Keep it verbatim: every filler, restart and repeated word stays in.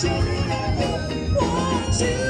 Two, one, two.